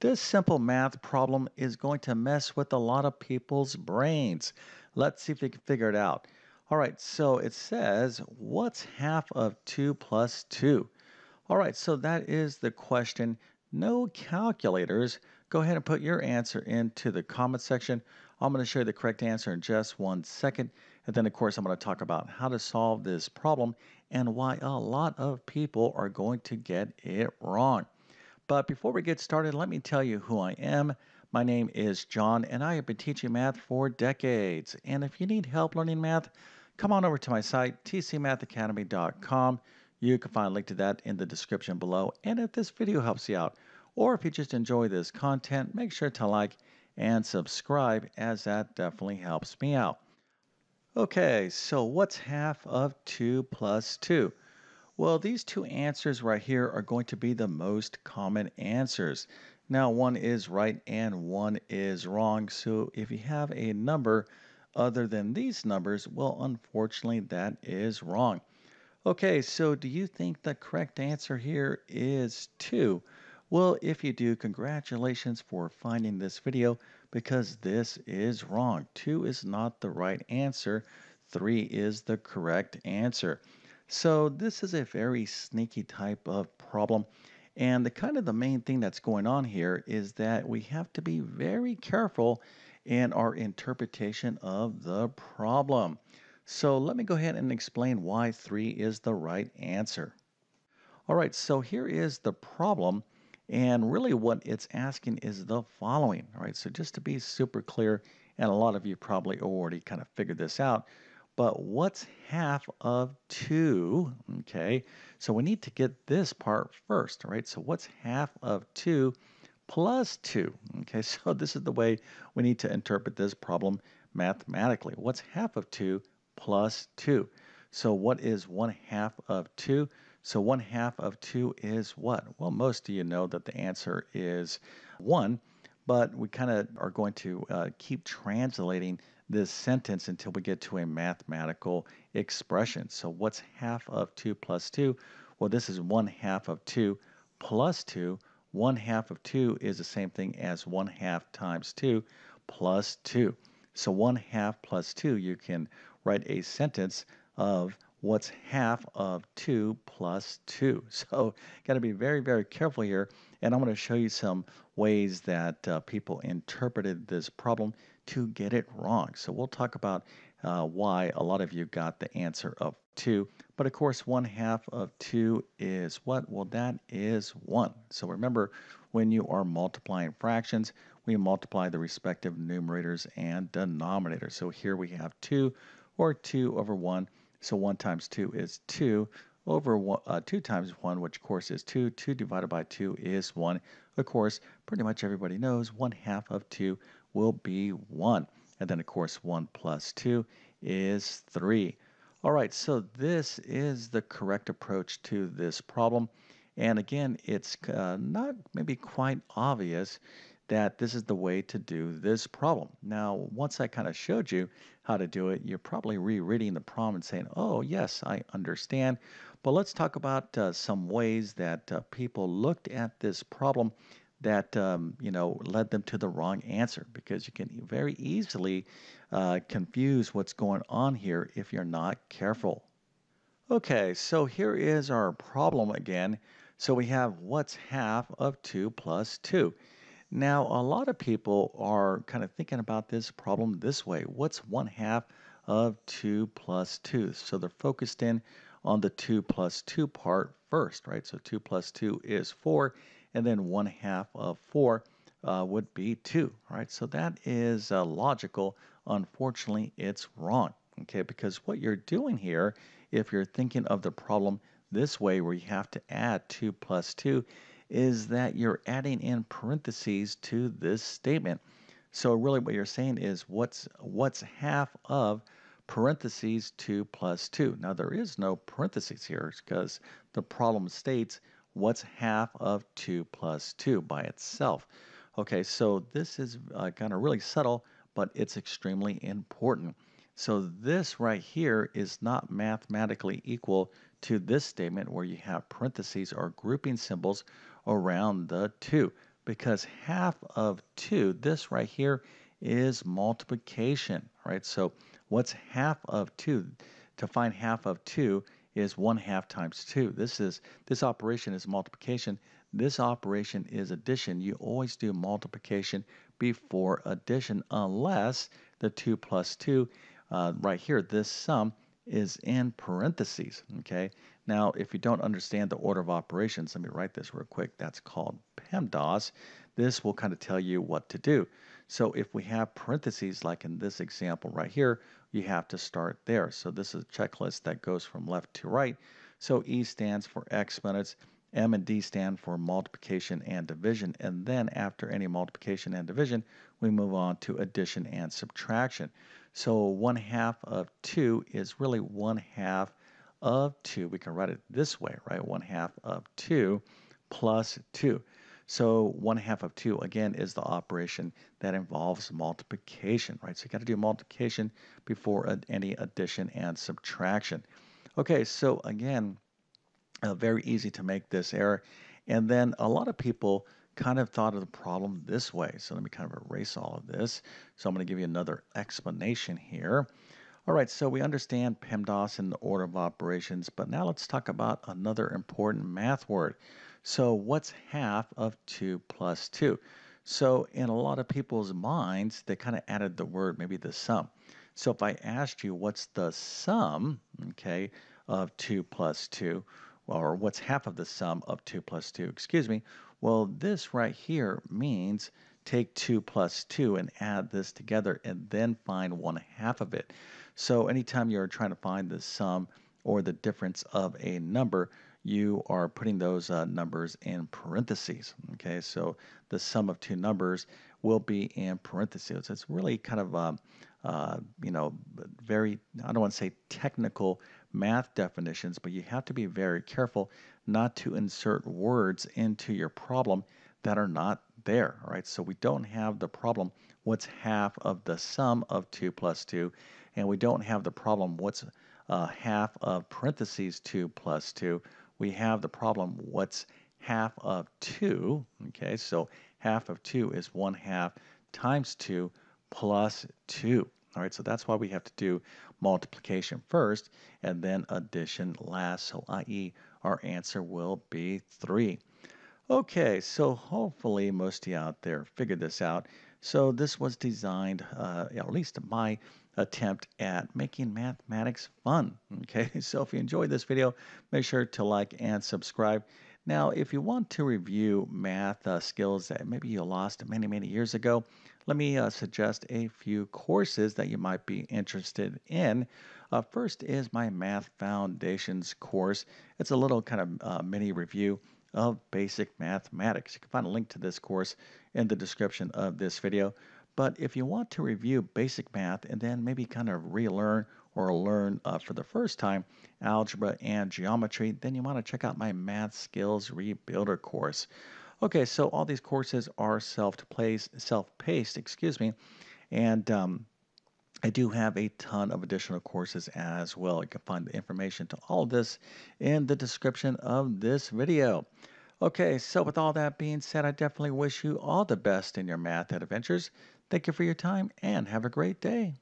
This simple math problem is going to mess with a lot of people's brains. Let's see if we can figure it out. All right, so it says, what's half of 2 plus 2? All right, so that is the question. No calculators. Go ahead and put your answer into the comment section. I'm going to show you the correct answer in just 1 second. And then, of course, I'm going to talk about how to solve this problem and why a lot of people are going to get it wrong. But before we get started, let me tell you who I am. My name is John, and I have been teaching math for decades. And if you need help learning math, come on over to my site, tcmathacademy.com. You can find a link to that in the description below. And if this video helps you out, or if you just enjoy this content, make sure to like and subscribe, as that definitely helps me out. Okay, so what's half of 2 plus 2? Well, these two answers right here are going to be the most common answers. Now, one is right and one is wrong. So if you have a number other than these numbers, well, unfortunately, that is wrong. Okay, so do you think the correct answer here is 2? Well, if you do, congratulations for finding this video, because this is wrong. 2 is not the right answer. 3 is the correct answer. So this is a very sneaky type of problem, and the main thing that's going on here is that we have to be very careful in our interpretation of the problem. So let me go ahead and explain why 3 is the right answer. All right, so here is the problem, and really what it's asking is the following. All right, so just to be super clear, and a lot of you probably already kind of figured this out, but what's half of 2? Okay, so we need to get this part first, right? So what's half of 2 plus 2? Okay, so this is the way we need to interpret this problem mathematically. What's half of 2 plus 2? So what is 1/2 of 2? So 1/2 of 2 is what? Well, most of you know that the answer is 1, but we kind of are going to keep translating this sentence until we get to a mathematical expression. So what's half of 2 plus 2? Well, this is 1/2 of 2 plus 2. 1/2 of 2 is the same thing as 1/2 times 2 plus 2. So 1/2 plus 2, you can write a sentence of what's half of 2 plus 2. So got to be very, very careful here. And I'm going to show you some ways that people interpreted this problem to get it wrong. So we'll talk about why a lot of you got the answer of 2. But of course, 1/2 of 2 is what? Well, that is 1. So remember, when you are multiplying fractions, we multiply the respective numerators and denominators. So here we have 2, or 2 over 1. So 1 times 2 is 2 over 2 times 1, which of course is 2. 2 divided by 2 is 1. Of course, pretty much everybody knows 1/2 of 2 will be 1. And then, of course, 1 plus 2 is 3. All right, so this is the correct approach to this problem. And again, it's not maybe quite obvious that this is the way to do this problem. Now, once I kind of showed you how to do it, you're probably rereading the problem and saying, oh, yes, I understand. But let's talk about some ways that people looked at this problem that, led them to the wrong answer, because you can very easily confuse what's going on here if you're not careful. Okay, so here is our problem again. So we have what's half of 2 plus 2. Now, a lot of people are kind of thinking about this problem this way. What's 1/2 of 2 plus 2? So they're focused in on the 2 plus 2 part first, right? So 2 plus 2 is 4, and then 1/2 of 4 would be 2, right? So that is logical. Unfortunately, it's wrong, okay? Because what you're doing here, if you're thinking of the problem this way, where you have to add 2 plus 2, is that you're adding in parentheses to this statement. So really what you're saying is what's half of parentheses 2 plus 2. Now, there is no parentheses here because the problem states what's half of 2 plus 2 by itself. Okay, so this is kind of really subtle, but it's extremely important. So this right here is not mathematically equal to this statement where you have parentheses or grouping symbols around the 2, because half of 2, this right here, is multiplication, right? So what's half of 2? To find half of 2 is 1/2 times 2. This operation is multiplication. This operation is addition. You always do multiplication before addition unless the 2 plus 2 right here, this sum, is in parentheses, okay? Now, if you don't understand the order of operations, let me write this real quick. That's called PEMDAS. This will kind of tell you what to do. So if we have parentheses, like in this example right here, you have to start there. So this is a checklist that goes from left to right. So E stands for exponents, M and D stand for multiplication and division, and then after any multiplication and division, we move on to addition and subtraction. So 1/2 of 2 is really 1/2 of 2. We can write it this way, right? 1/2 of 2 plus 2. So 1/2 of 2, again, is the operation that involves multiplication, right? So you got to do multiplication before any addition and subtraction. Okay, so again, very easy to make this error. And then a lot of people kind of thought of the problem this way. So let me kind of erase all of this. So I'm going to give you another explanation here. All right, so we understand PEMDAS and the order of operations, but now let's talk about another important math word. So what's half of 2 plus 2? So in a lot of people's minds, they kind of added the word, maybe the sum. So if I asked you what's the sum, okay, of 2 plus 2, or what's half of the sum of 2 plus 2, excuse me, well, this right here means take 2 plus 2 and add this together and then find 1/2 of it. So anytime you're trying to find the sum or the difference of a number, you are putting those numbers in parentheses, okay? So the sum of two numbers will be in parentheses. It's really kind of, you know, very, I don't want to say technical math definitions, but you have to be very careful not to insert words into your problem that are not there, all right? So we don't have the problem, what's half of the sum of 2 plus 2, and we don't have the problem, what's half of parentheses 2 plus 2. We have the problem, what's half of 2, okay? So half of 2 is 1/2 times 2 plus 2. All right, so that's why we have to do multiplication first and then addition last, so i.e. our answer will be 3. Okay, so hopefully most of you out there figured this out. So this was designed, at least my attempt at making mathematics fun, okay? So if you enjoyed this video, make sure to like and subscribe. Now, if you want to review math skills that maybe you lost many, many years ago, let me suggest a few courses that you might be interested in. First is my Math Foundations course. It's a little kind of mini review of basic mathematics. You can find a link to this course in the description of this video. But if you want to review basic math and then maybe kind of relearn or learn for the first time algebra and geometry, then you want to check out my Math Skills Rebuilder course. Okay, so all these courses are self-paced, excuse me, and I do have a ton of additional courses as well. You can find the information to all this in the description of this video. Okay, so with all that being said, I definitely wish you all the best in your math adventures. Thank you for your time and have a great day.